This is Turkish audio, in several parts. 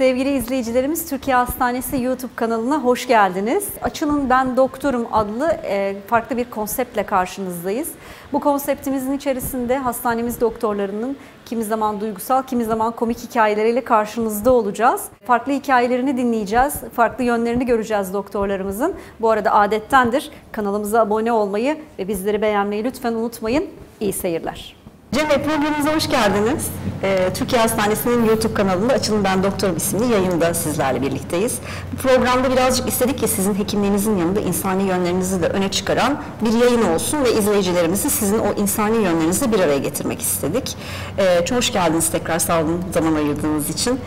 Sevgili izleyicilerimiz, Türkiye Hastanesi YouTube kanalına hoş geldiniz. Açılın Ben Doktorum adlı farklı bir konseptle karşınızdayız. Bu konseptimizin içerisinde hastanemiz doktorlarının kimi zaman duygusal, kimi zaman komik hikayeleriyle karşınızda olacağız. Farklı hikayelerini dinleyeceğiz, farklı yönlerini göreceğiz doktorlarımızın. Bu arada adettendir, kanalımıza abone olmayı ve bizleri beğenmeyi lütfen unutmayın. İyi seyirler. Cem Bey, programımıza hoş geldiniz. Türkiye Hastanesi'nin YouTube kanalında Açılın Ben Doktorum isimli yayında sizlerle birlikteyiz. Bu programda birazcık istedik ki sizin hekimliğinizin yanında insani yönlerinizi de öne çıkaran bir yayın olsun ve izleyicilerimizi sizin o insani yönlerinizi bir araya getirmek istedik. Çok hoş geldiniz tekrar, sağ olun zaman ayırdığınız için.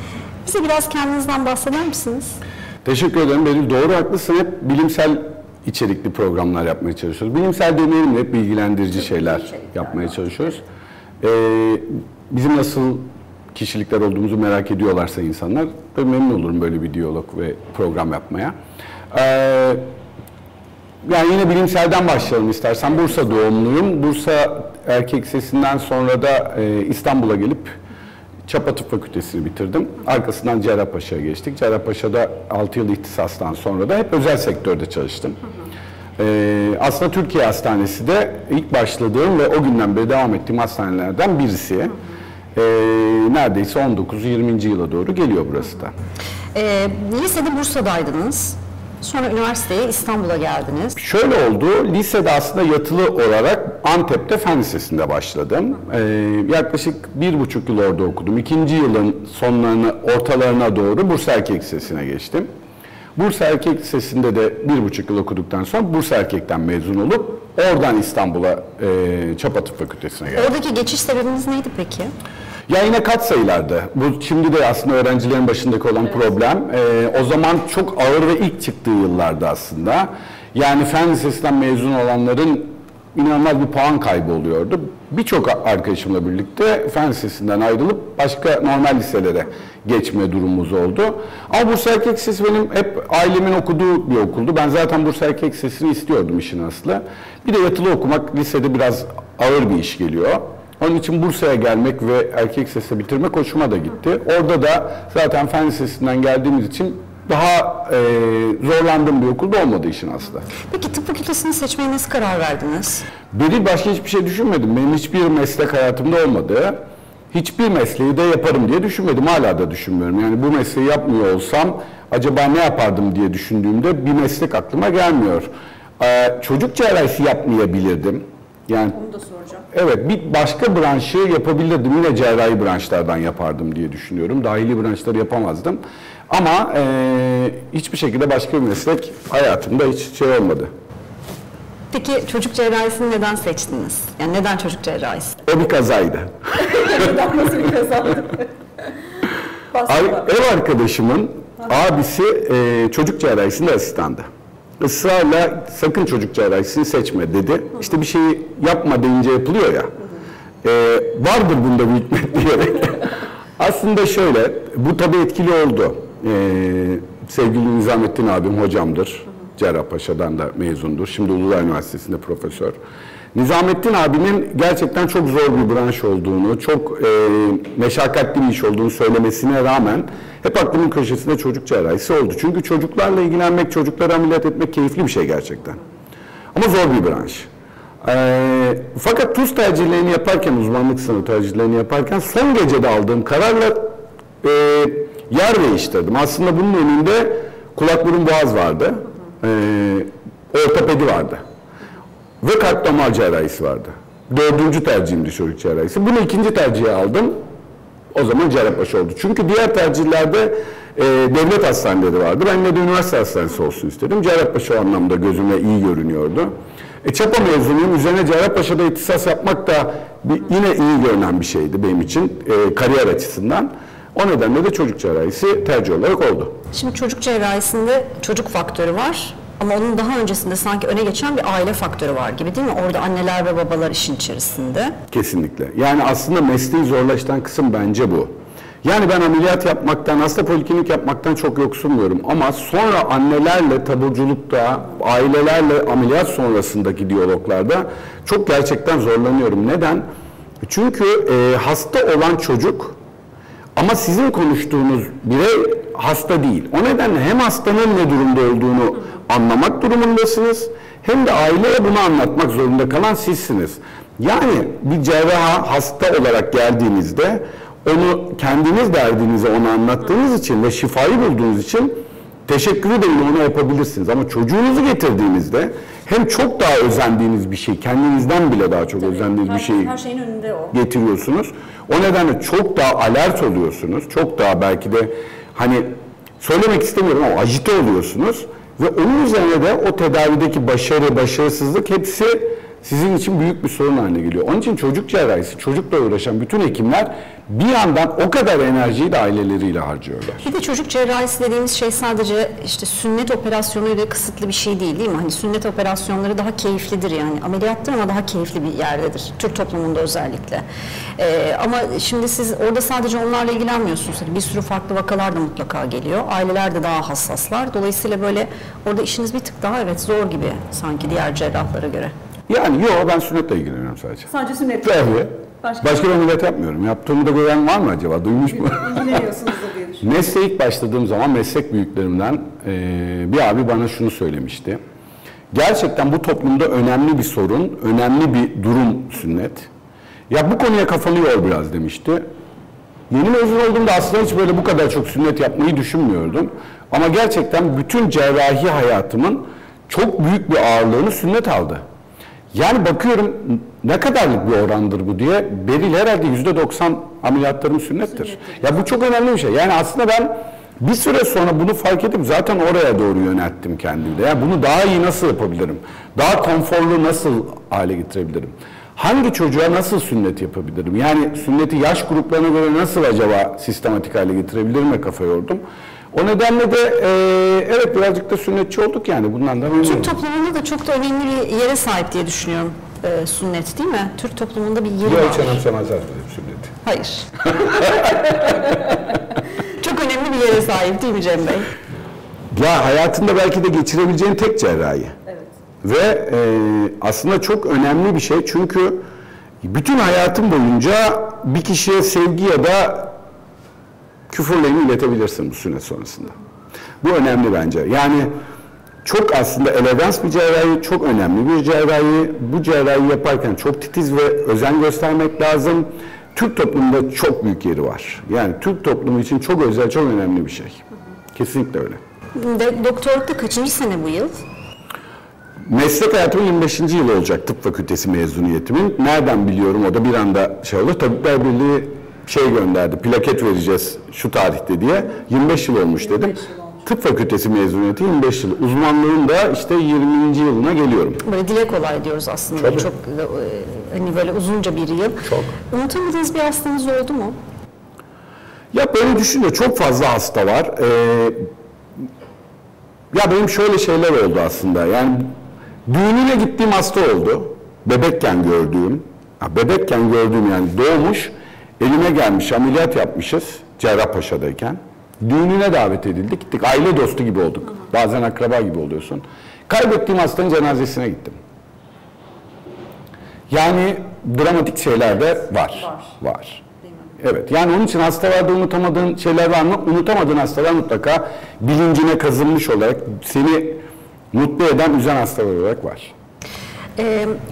Bize biraz kendinizden bahseder misiniz? Teşekkür ederim. Benim doğru, haklısın. Hep bilimsel içerikli programlar yapmaya çalışıyoruz. Bilimsel demeyelim, hep bilgilendirici şeyler yapmaya çalışıyoruz. Bizim nasıl kişilikler olduğumuzu merak ediyorlarsa insanlar, ben memnun olurum böyle bir diyalog ve program yapmaya. Yani yine bilimselden başlayalım istersen. Bursa doğumluyum. Bursa Erkek Lisesi'nden sonra da İstanbul'a gelip Çapa Tıp Fakültesini bitirdim. Arkasından Cerrahpaşa'ya geçtik. Cerrahpaşa'da 6 yıl ihtisastan sonra da hep özel sektörde çalıştım. Aslında Türkiye Hastanesi de ilk başladığım ve o günden beri devam ettiğim hastanelerden birisi. Neredeyse 19-20. Yıla doğru geliyor burası da. Lisede Bursa'daydınız. Sonra üniversiteye İstanbul'a geldiniz. Şöyle oldu. Lisede aslında yatılı olarak Antep'te Fen Lisesi'nde başladım. Yaklaşık 1,5 yıl orada okudum. 2. yılın sonlarına, ortalarına doğru Bursa Erkek Lisesi'ne geçtim. Bursa Erkek Lisesi'nde de 1,5 yıl okuduktan sonra Bursa Erkek'ten mezun olup oradan İstanbul'a Çapa Tıp Fakültesi'ne geldim. Oradaki geçiş sebebiniz neydi peki? Ya yine katsayılardı. Bu şimdi de aslında öğrencilerin başındaki olan problem. O zaman çok ağır ve ilk çıktığı yıllarda aslında. Yani Fen Lisesi'nden mezun olanların inanılmaz bir puan kaybı oluyordu. Birçok arkadaşımla birlikte Fen Lisesi'nden ayrılıp başka normal liselere geçme durumumuz oldu. Ama Bursa Erkek Lisesi benim hep ailemin okuduğu bir okuldu. Ben zaten Bursa Erkek Lisesi'ni istiyordum işin aslı. Bir de yatılı okumak lisede biraz ağır bir iş geliyor. Onun için Bursa'ya gelmek ve Erkek Lisesi'ni bitirmek hoşuma da gitti. Orada da zaten Fen Lisesi'nden geldiğimiz için daha zorlandığım bir okulda olmadı işin aslı. Peki tıp fakültesini seçmeye nasıl karar verdiniz? Böyle başka hiçbir şey düşünmedim. Benim hiçbir meslek hayatımda olmadı. Hiçbir mesleği de yaparım diye düşünmedim. Hala da düşünmüyorum. Yani bu mesleği yapmıyor olsam acaba ne yapardım diye düşündüğümde bir meslek aklıma gelmiyor. Çocuk cerrahisi yapmayabilirdim. Yani, bunu da soracağım. Evet, bir başka branşı yapabilirdim. Yine cerrahi branşlardan yapardım diye düşünüyorum. Dahili branşları yapamazdım. Ama hiçbir şekilde başka bir meslek hayatımda hiç şey olmadı. Peki çocuk cerrahisini neden seçtiniz? Yani neden çocuk cerrahisi? O bir kazaydı. Nasıl bir kazaydı? Ev arkadaşımın abisi çocuk cerrahisinde asistandı. Israrla sakın çocuk cerrahisini seçme dedi. İşte bir şeyi yapma deyince yapılıyor ya. Vardır bunda bir hikmet diyerek. Aslında şöyle, bu tabii etkili oldu. Sevgili Nizamettin abim hocamdır. Cerrahpaşa'dan da mezundur. Şimdi Uludağ Üniversitesi'nde profesör. Nizamettin abinin gerçekten çok zor bir branş olduğunu, çok meşakkatli bir iş olduğunu söylemesine rağmen hep aklımın köşesinde çocuk cerrahisi oldu. Çünkü çocuklarla ilgilenmek, çocuklara ameliyat etmek keyifli bir şey gerçekten. Ama zor bir branş. Fakat TUS tercihlerini yaparken, uzmanlık sınavı tercihlerini yaparken son gecede aldığım kararla yer değiştirdim. Aslında bunun önünde kulak burun boğaz vardı, ortopedi vardı ve kalp damar cerrahisi vardı. 4. tercihimdi çocuk cerrahisi. Bunu 2. tercihe aldım. O zaman Cerrahpaşa oldu. Çünkü diğer tercihlerde devlet hastaneleri vardı. Ben de üniversite hastanesi olsun istedim. Cerrahpaşa o anlamda gözüme iyi görünüyordu. Çapa mezunuyum. Üzerine Cerrahpaşa'da ihtisas yapmak da yine iyi görünen bir şeydi benim için kariyer açısından. O nedenle de çocuk cerrahisi tercih olarak oldu. Şimdi çocuk cerrahisinde çocuk faktörü var. Ama onun daha öncesinde sanki öne geçen bir aile faktörü var gibi değil mi? Orada anneler ve babalar işin içerisinde. Kesinlikle. Yani aslında mesleği zorlaştıran kısım bence bu. Yani ben ameliyat yapmaktan, hasta poliklinik yapmaktan çok yoksunmuyorum. Ama sonra annelerle, taburculukta, ailelerle ameliyat sonrasındaki diyaloglarda çok gerçekten zorlanıyorum. Neden? Çünkü hasta olan çocuk Ama sizin konuştuğunuz birey hasta değil. O nedenle hem hastanın ne durumda olduğunu anlamak durumundasınız, hem de aileye bunu anlatmak zorunda kalan sizsiniz. Yani bir cerraha hasta olarak geldiğinizde onu kendiniz derdinize ona anlattığınız için ve şifayı bulduğunuz için teşekkür ederim, onu yapabilirsiniz. Ama çocuğunuzu getirdiğinizde hem çok daha özendiğiniz bir şey, kendinizden bile daha çok özendiğiniz bir şeyi getiriyorsunuz. O nedenle çok daha alert oluyorsunuz. Çok daha belki de hani söylemek istemiyorum ama ajite oluyorsunuz. Ve onun üzerine de o tedavideki başarı, başarısızlık hepsi sizin için büyük bir sorun haline geliyor. Onun için çocuk cerrahisi, çocukla uğraşan bütün hekimler bir yandan o kadar enerjiyi de aileleriyle harcıyorlar. Bir de çocuk cerrahisi dediğimiz şey sadece işte sünnet operasyonuyla kısıtlı bir şey değil, değil mi? Hani sünnet operasyonları daha keyiflidir yani. Ameliyattır ama daha keyifli bir yerdedir. Türk toplumunda özellikle. Ama şimdi siz orada sadece onlarla ilgilenmiyorsunuz. Bir sürü farklı vakalar da mutlaka geliyor. Aileler de daha hassaslar. Dolayısıyla böyle orada işiniz bir tık daha evet zor gibi sanki diğer cerrahlara göre. Yani yok, ben sünnetle ilgileniyorum sadece. Sadece sünnetle? Tabii. Başka bir ameliyat yapmıyorum. Yaptığımı da gören var mı acaba? Duymuş mu? İlgileniyorsunuz diye düşünüyorum. Mesleğe ilk başladığım zaman meslek büyüklerimden bir abi bana şunu söylemişti. Gerçekten bu toplumda önemli bir sorun, önemli bir durum sünnet. Ya bu konuya kafanı yor biraz demişti. Yeni mezun olduğumda aslında hiç böyle bu kadar çok sünnet yapmayı düşünmüyordum. Ama gerçekten bütün cerrahi hayatımın çok büyük bir ağırlığını sünnet aldı. Yani bakıyorum ne kadarlık bir orandır bu diye, belirli herhalde %90 ameliyatlarım sünnettir. Ya bu çok önemli bir şey. Yani aslında ben bir süre sonra bunu fark edip zaten oraya doğru yönelttim kendimde. Yani bunu daha iyi nasıl yapabilirim? Daha konforlu nasıl hale getirebilirim? Hangi çocuğa nasıl sünnet yapabilirim? Yani sünneti yaş gruplarına göre nasıl acaba sistematik hale getirebilirim? Kafa yordum. O nedenle de evet birazcık da sünnetçi olduk yani, bundan da memnunum. Türk toplumunda da çok da önemli bir yere sahip diye düşünüyorum sünnet, değil mi? Türk toplumunda bir yeri var. Yok, hiç önemsemezler dedim sünneti. Hayır. Çok önemli bir yere sahip değil mi Cem Bey? Ya hayatında belki de geçirebileceğin tek cerrahi. Evet. Ve aslında çok önemli bir şey çünkü bütün hayatım boyunca bir kişiye sevgi ya da küfürlerini iletebilirsin bu sünnet sonrasında. Bu önemli bence. Yani çok aslında elegans bir cerrahi, çok önemli bir cerrahi. Bu cerrahi yaparken çok titiz ve özen göstermek lazım. Türk toplumunda çok büyük yeri var. Yani Türk toplumu için çok özel, çok önemli bir şey. Kesinlikle öyle. Doktorlukta kaçıncı sene bu yıl? Meslek hayatımın 25. yılı olacak tıp fakültesi mezuniyetimin. Nereden biliyorum, o da bir anda şey olur. Tabipler Birliği şey gönderdi, plaket vereceğiz şu tarihte diye. 25 yıl olmuş dedim. 25 yıl olmuş. Tıp fakültesi mezuniyeti 25 yıl. Uzmanlığım da işte 20. yılına geliyorum. Böyle dile kolay diyoruz aslında. Tabii. Çok hani böyle uzunca bir yıl. Çok. Unutamadığınız bir hastanız oldu mu? Ya böyle düşünce çok fazla hasta var. Ya benim şöyle şeyler oldu aslında. Yani düğününe gittiğim hasta oldu. Bebekken gördüğüm. Ya bebekken gördüğüm yani doğmuş. Elime gelmiş, ameliyat yapmışız Cerrahpaşa'dayken. Düğününe davet edildik, gittik. Aile dostu gibi olduk. Hı. Bazen akraba gibi oluyorsun. Kaybettiğim hastanın cenazesine gittim. Yani dramatik şeyler de var. Var. Evet, yani onun için hastalarda unutamadığın şeyler var mı? Unutamadığın hastalar mutlaka bilincine kazınmış olarak seni mutlu eden, üzen hastalar olarak var.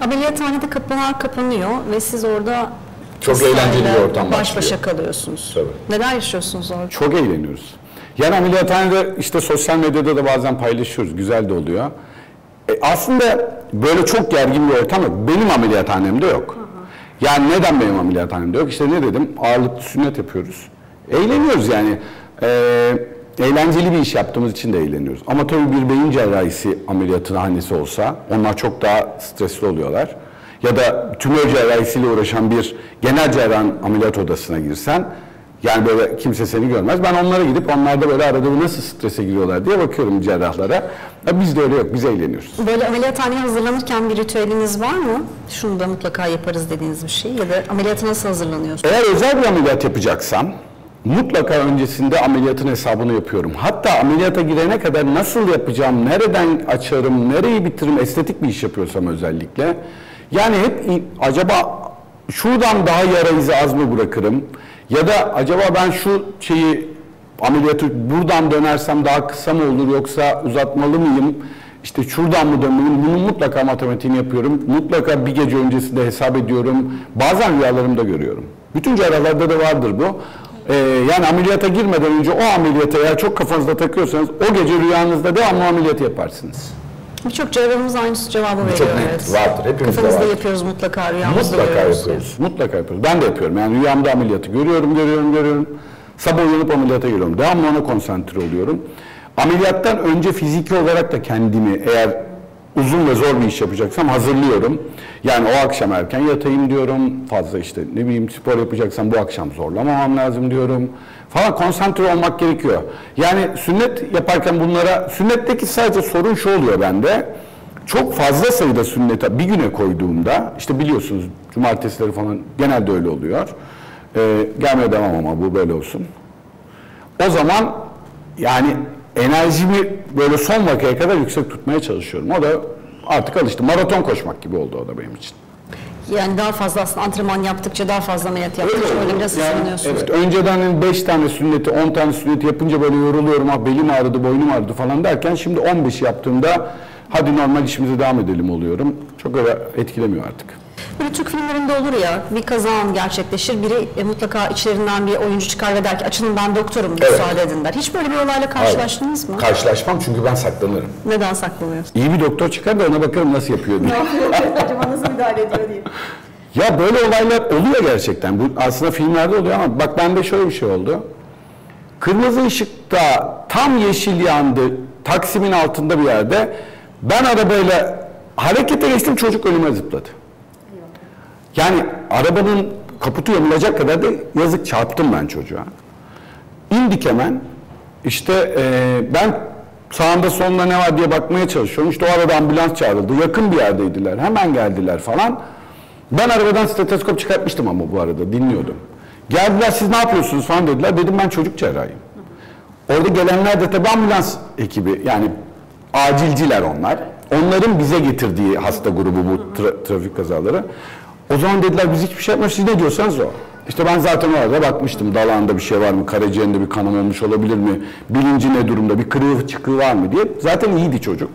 Ameliyathanede kapılar kapanıyor ve siz orada çok eğlenceli bir ortam baş başa kalıyorsunuz. Tabii. Neler yaşıyorsunuz orada? Çok eğleniyoruz. Yani ameliyathanede işte sosyal medyada da bazen paylaşıyoruz. Güzel de oluyor. Aslında böyle çok gergin bir ortam yok. Benim ameliyathanemde yok. Hı hı. Yani neden benim ameliyathanemde yok? İşte ne dedim? Ağırlıklı sünnet yapıyoruz. Eğleniyoruz yani. Eğlenceli bir iş yaptığımız için de eğleniyoruz. Ama tabii bir beyin cerrahisi ameliyathanesi olsa onlar çok daha stresli oluyorlar. Ya da tümör cerrahisiyle uğraşan bir genel cerrahın ameliyat odasına girsen, yani böyle kimse seni görmez. Ben onlara gidip onlar da böyle arada nasıl strese giriyorlar diye bakıyorum cerrahlara. Biz de öyle yok, biz eğleniyoruz. Böyle ameliyathaneye hazırlanırken bir ritüeliniz var mı? Şunu da mutlaka yaparız dediğiniz bir şey ya da ameliyata nasıl hazırlanıyorsunuz? Eğer özel bir ameliyat yapacaksam mutlaka öncesinde ameliyatın hesabını yapıyorum. Hatta ameliyata girene kadar nasıl yapacağım, nereden açarım, nereyi bitiririm, estetik bir iş yapıyorsam özellikle. Yani hep acaba şuradan daha yara izi az mı bırakırım? Ya da acaba ben şu şeyi, ameliyatı buradan dönersem daha kısa mı olur, yoksa uzatmalı mıyım? İşte şuradan mı dönmeliyim? Bunun mutlaka matematiğini yapıyorum. Mutlaka bir gece öncesi de hesap ediyorum. Bazen rüyalarımda görüyorum. Bütün cerrahlarda da vardır bu. Yani ameliyata girmeden önce o ameliyata eğer çok kafanızda takıyorsanız o gece rüyanızda devamlı ameliyat yaparsınız. Birçok cerrahımız aynı cevabı veriyor. Çok net, vardır. Hepimizde vardır. Yapıyoruz mutlaka, rüyamızda mutlaka görüyoruz. Yapıyoruz. Mutlaka yapıyoruz. Ben de yapıyorum. Yani rüyamda ameliyatı görüyorum. Sabah uyanıp ameliyata giriyorum. Devamlı ona konsantre oluyorum. Ameliyattan önce fiziki olarak da kendimi, eğer uzun ve zor bir iş yapacaksam, hazırlıyorum. Yani o akşam erken yatayım diyorum. Fazla işte ne bileyim spor yapacaksam bu akşam zorlamamam lazım diyorum. Falan konsantre olmak gerekiyor. Yani sünnet yaparken bunlara, sünnetteki sadece sorun şu oluyor bende. Çok fazla sayıda sünnete bir güne koyduğumda, işte biliyorsunuz cumartesileri falan genelde öyle oluyor. Gelmeye devam ama bu böyle olsun. O zaman yani enerjimi böyle son vakaya kadar yüksek tutmaya çalışıyorum. O da artık alıştı. Maraton koşmak gibi oldu o da benim için. Yani daha fazla aslında antrenman yaptıkça, daha fazla ameliyat yaptıkça böyle biraz ısınıyorsunuz. Evet, önceden 5 tane sünneti, 10 tane sünneti yapınca böyle yoruluyorum. Ah, belim ağrıdı, boynum ağrıdı falan derken şimdi 15 yaptığımda hadi normal işimize devam edelim oluyorum. Çok öyle etkilemiyor artık. Böyle Türk filmlerinde olur ya, bir kaza gerçekleşir, biri mutlaka içlerinden bir oyuncu çıkar ve der ki açılın ben doktorum, müsaade edin der. Hiç böyle bir olayla karşılaştınız mı? Karşılaşmam, çünkü ben saklanırım. Neden saklanıyorsun? İyi bir doktor çıkar da ona bakarım nasıl yapıyor diye. Acaba nasıl müdahale ediyor diye. Ya böyle olaylar oluyor gerçekten. Bu aslında filmlerde oluyor ama bak bende şöyle bir şey oldu. Kırmızı ışıkta tam yeşil yandı, Taksim'in altında bir yerde. Ben arabayla harekete geçtim, çocuk önüme zıpladı. Yani arabanın kaputu yamulacak kadar da yazık, çarptım ben çocuğa. İndik hemen, işte ben sağında solunda ne var diye bakmaya çalışıyorum. İşte o arada ambulans çağrıldı, yakın bir yerdeydiler, hemen geldiler falan. Ben arabadan stetoskop çıkartmıştım ama bu arada dinliyordum. Geldiler, siz ne yapıyorsunuz falan dediler, dedim ben çocuk cerrahıyım. Orada gelenler de tabi ambulans ekibi, yani acilciler onlar. Onların bize getirdiği hasta grubu bu trafik kazaları. O zaman dediler biz hiçbir şey yapmıyoruz, siz ne diyorsanız o. İşte ben zaten orada bakmıştım, dalağında bir şey var mı, karaciğerinde bir kanama olmuş olabilir mi, bilinci ne durumda, bir kırığı çıkığı var mı diye. Zaten iyiydi çocuk.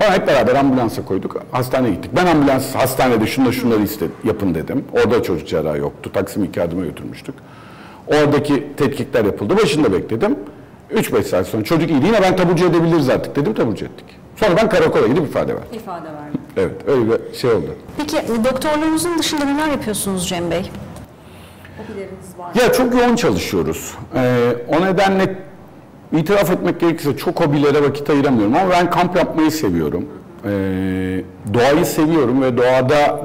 Ama hep beraber ambulansa koyduk, hastaneye gittik. Ben ambulans, hastanede şunları yapın dedim. Orada çocuk cerrahı yoktu, Taksim 2 adıma götürmüştük. Oradaki tetkikler yapıldı, başında bekledim. 3-5 saat sonra çocuk iyiydi, yine ben taburcu edebiliriz artık dedim, taburcu ettik. Sonra ben karakola gidip ifade verdim. Evet, öyle bir şey oldu. Peki doktorluğunuzun dışında neler yapıyorsunuz Cem Bey? Hobileriniz var mı? Ya çok yoğun çalışıyoruz. O nedenle itiraf etmek gerekirse çok hobilere vakit ayıramıyorum ama ben kamp yapmayı seviyorum. Doğayı seviyorum ve doğada,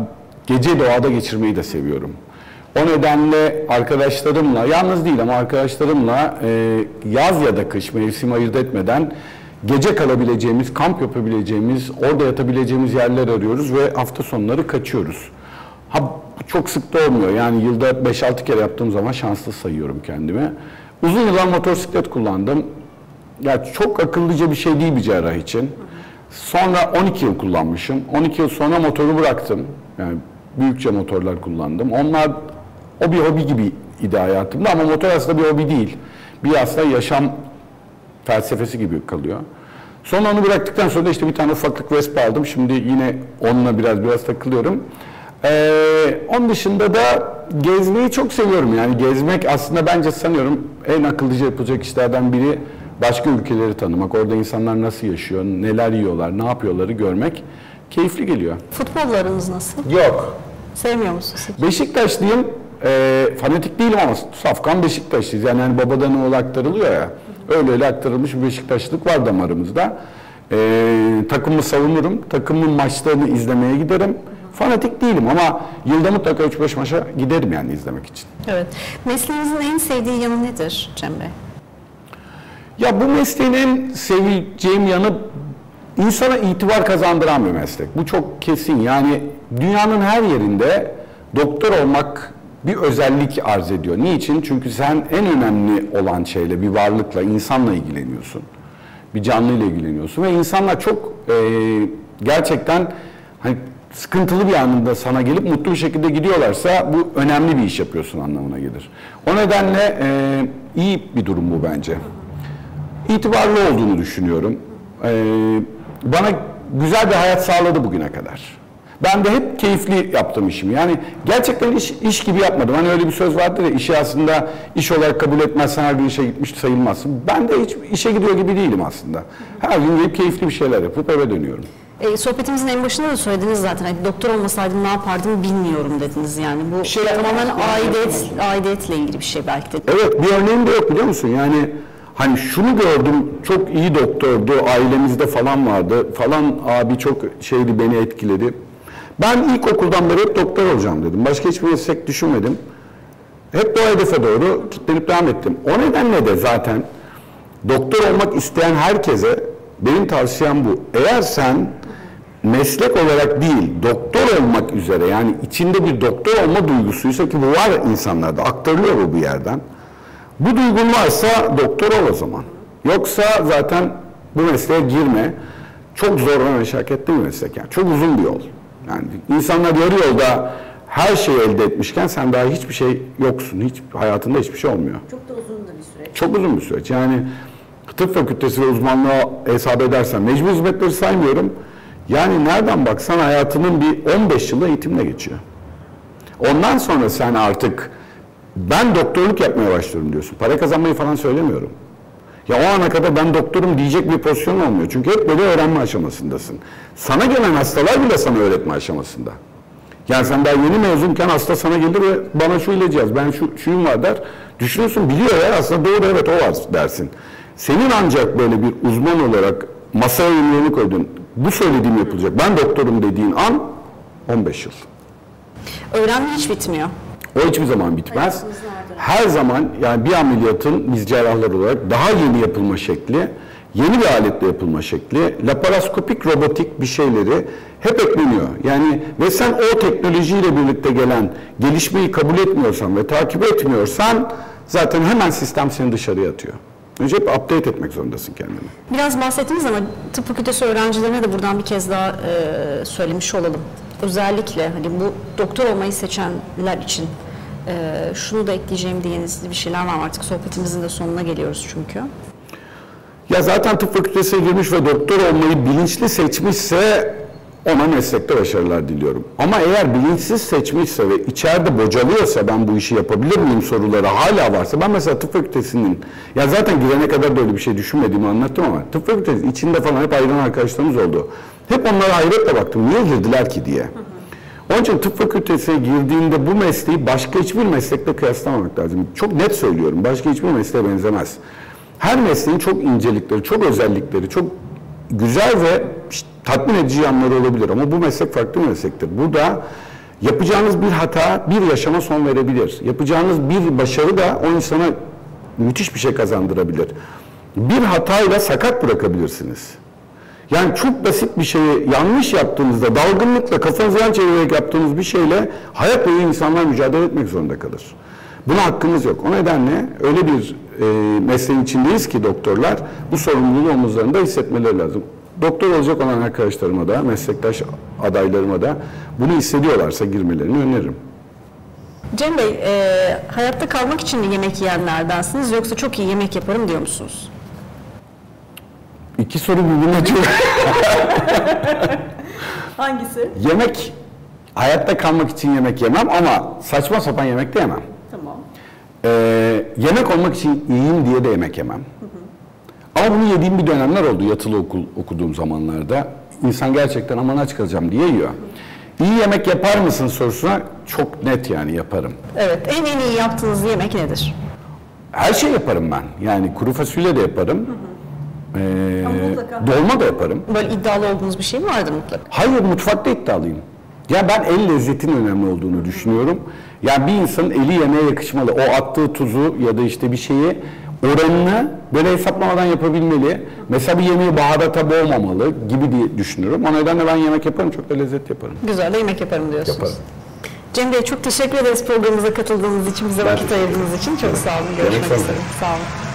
gece doğada geçirmeyi de seviyorum. O nedenle arkadaşlarımla, yalnız değil ama arkadaşlarımla yaz ya da kış mevsim ayırt etmeden gece kalabileceğimiz, kamp yapabileceğimiz, orada yatabileceğimiz yerler arıyoruz ve hafta sonları kaçıyoruz. Ha, çok sık da olmuyor. Yani yılda 5-6 kere yaptığım zaman şanslı sayıyorum kendimi. Uzun yıllar motosiklet kullandım. Ya çok akıllıca bir şey değil bir cerrah için. Sonra 12 yıl kullanmışım. 12 yıl sonra motoru bıraktım. Yani büyükçe motorlar kullandım. Onlar o bir hobi gibiydi hayatımda ama motor aslında bir hobi değil. Bir aslında yaşam felsefesi gibi kalıyor. Sonra onu bıraktıktan sonra işte bir tane ufaklık Vespa aldım. Şimdi yine onunla biraz takılıyorum. Onun dışında da gezmeyi çok seviyorum. Yani gezmek aslında bence sanıyorum en akıllıca yapılacak işlerden biri. Başka ülkeleri tanımak, orada insanlar nasıl yaşıyor, neler yiyorlar, ne yapıyorları görmek keyifli geliyor. Futbollarınız nasıl? Yok. Sevmiyor musunuz? Beşiktaşlıyım. Fanatik değilim ama safkan Beşiktaşlıyız. Yani babadan oğula aktarılıyor ya. Öyle öyle aktarılmış bir Beşiktaşlılık var damarımızda. Takımımı savunurum, takımın maçlarını izlemeye giderim. Fanatik değilim ama yılda mutlaka 3-5 maça giderim yani izlemek için. Evet. Mesleğinizin en sevdiği yanı nedir Cem Bey? Ya bu mesleğin en seveceğim yanı, insana itibar kazandıran bir meslek. Bu çok kesin. Yani dünyanın her yerinde doktor olmak bir özellik arz ediyor. Niçin? Çünkü sen en önemli olan şeyle, bir varlıkla, insanla ilgileniyorsun. Bir canlıyla ilgileniyorsun ve insanlar çok gerçekten hani sıkıntılı bir anında sana gelip mutlu bir şekilde gidiyorlarsa bu önemli bir iş yapıyorsun anlamına gelir. O nedenle iyi bir durum bu bence. İtibarlı olduğunu düşünüyorum. Bana güzel bir hayat sağladı bugüne kadar. Ben de hep keyifli yaptım işimi. Yani gerçekten iş gibi yapmadım. Hani öyle bir söz vardır ya, işi aslında iş olarak kabul etmezsen her gün işe gitmiş sayılmazsın. Ben de hiç işe gidiyor gibi değilim aslında. Her gün gelip keyifli bir şeyler yapıp eve dönüyorum. Sohbetimizin en başında da söylediniz zaten. Hani doktor olmasaydım ne yapardım bilmiyorum dediniz yani. Bu şey tamamen aidiyetle ilgili bir şey belki de. Evet, bir örneğim de yok biliyor musun? Yani hani şunu gördüm, çok iyi doktordu, ailemizde falan vardı. Falan abi çok şeydi, beni etkiledi. Ben ilkokuldan beri hep doktor olacağım dedim. Başka hiçbir meslek düşünmedim. Hep o hedefe doğru kitlenip devam ettim. O nedenle de zaten doktor olmak isteyen herkese benim tavsiyem bu. Eğer sen meslek olarak değil, doktor olmak üzere, yani içinde bir doktor olma duygusuysa, ki bu var insanlarda, aktarılıyor bu bir yerden. Bu duygun varsa doktor ol o zaman. Yoksa zaten bu mesleğe girme. Çok zor ve meşakkatli bir meslek yani. Çok uzun bir yol. Yani insanlar yarı yolda her şeyi elde etmişken sen daha hiçbir şey yoksun, hiç hayatında hiçbir şey olmuyor. Çok da uzun da bir süreç. Çok uzun bir süreç. Yani tıp fakültesi ve uzmanlığa hesap edersen, mecbur hizmetleri saymıyorum. Yani nereden baksan hayatının bir 15 yılı eğitimle geçiyor. Ondan sonra sen artık ben doktorluk yapmaya başlıyorum diyorsun. Para kazanmayı falan söylemiyorum. Ya o ana kadar ben doktorum diyecek bir pozisyon olmuyor. Çünkü hep böyle öğrenme aşamasındasın. Sana gelen hastalar bile sana öğretme aşamasında. Yani sen daha yeni mezunken hasta sana gelir ve bana şu ilacı yaz, ben şuyum var der. Düşünüyorsun, biliyor ya aslında, doğru evet o var dersin. Senin ancak böyle bir uzman olarak masaya yemeğini koydun, bu söylediğim yapılacak, ben doktorum dediğin an 15 yıl. Öğrenme hiç bitmiyor. O hiçbir zaman bitmez. Her zaman yani bir ameliyatın biz cerrahlar olarak daha yeni yapılma şekli, yeni bir aletle yapılma şekli, laparoskopik robotik bir şeyleri hep ekleniyor. Yani ve sen o teknolojiyle birlikte gelen gelişmeyi kabul etmiyorsan ve takip etmiyorsan zaten hemen sistem seni dışarıya atıyor. Önce hep update etmek zorundasın kendini. Biraz bahsettiniz ama tıp fakültesi öğrencilerine de buradan bir kez daha söylemiş olalım. Özellikle hani bu doktor olmayı seçenler için şunu da ekleyeceğim diyenizde bir şeyler var mı? Artık sohbetimizin de sonuna geliyoruz çünkü. Ya zaten tıp fakültesine girmiş ve doktor olmayı bilinçli seçmişse ona meslekte başarılar diliyorum. Ama eğer bilinçsiz seçmişse ve içeride bocalıyorsa, ben bu işi yapabilir miyim soruları hala varsa, ben mesela tıp fakültesinin, ya zaten girene kadar da öyle bir şey düşünmediğimi anlattım ama tıp fakültesi içinde falan hep ayrılan arkadaşlarımız oldu. Hep onlara hayretle baktım, niye girdiler ki diye. Onun için tıp fakültesine girdiğinde bu mesleği başka hiçbir meslekle kıyaslamamak lazım. Çok net söylüyorum, başka hiçbir mesleğe benzemez. Her mesleğin çok incelikleri, çok özellikleri, çok güzel ve tatmin edici yanları olabilir ama bu meslek farklı bir meslektir. Burada yapacağınız bir hata bir yaşama son verebilir. Yapacağınız bir başarı da o insana müthiş bir şey kazandırabilir. Bir hatayla sakat bırakabilirsiniz. Yani çok basit bir şeyi yanlış yaptığınızda, dalgınlıkla, kafanızdan çevirerek yaptığınız bir şeyle hayat boyu insanlar mücadele etmek zorunda kalır. Buna hakkımız yok. O nedenle öyle bir mesleğin içindeyiz ki doktorlar bu sorumluluğu omuzlarında hissetmeleri lazım. Doktor olacak olan arkadaşlarıma da, meslektaş adaylarıma da bunu hissediyorlarsa girmelerini öneririm. Cem Bey, hayatta kalmak için mi yemek yiyenlerdensiniz yoksa çok iyi yemek yaparım diyor musunuz? İki soru birbirine çok... Hangisi? Yemek, hayatta kalmak için yemek yemem ama saçma sapan yemek de yemem. Tamam. Yemek olmak için iyiyim diye de yemek yemem. Hı hı. Ama bunu yediğim bir dönemler oldu, yatılı okul okuduğum zamanlarda. İnsan gerçekten aman aç kalacağım diye yiyor. İyi yemek yapar mısın sorusuna çok net yani yaparım. Evet, en iyi yaptığınız yemek nedir? Her şey yaparım ben. Yani kuru fasulye de yaparım. Hı hı. Dolma da yaparım. Böyle iddialı olduğunuz bir şey mi vardı mutlaka? Hayır, mutfakta iddialıyım. Ya ben el lezzetinin önemli olduğunu düşünüyorum. Yani bir insanın eli yemeğe yakışmalı. O attığı tuzu ya da işte bir şeyi oranını böyle hesaplamadan yapabilmeli. Mesela bir yemeği baharata boğmamalı gibi diye düşünüyorum. O nedenle ben yemek yaparım, çok da lezzet yaparım. Güzel de yemek yaparım diyorsunuz. Yaparım. Cem Bey, çok teşekkür ederiz programımıza katıldığınız için, bize vakit ayırdığınız için. Çok sağ olun. Görüşmek üzere. Sağ olun.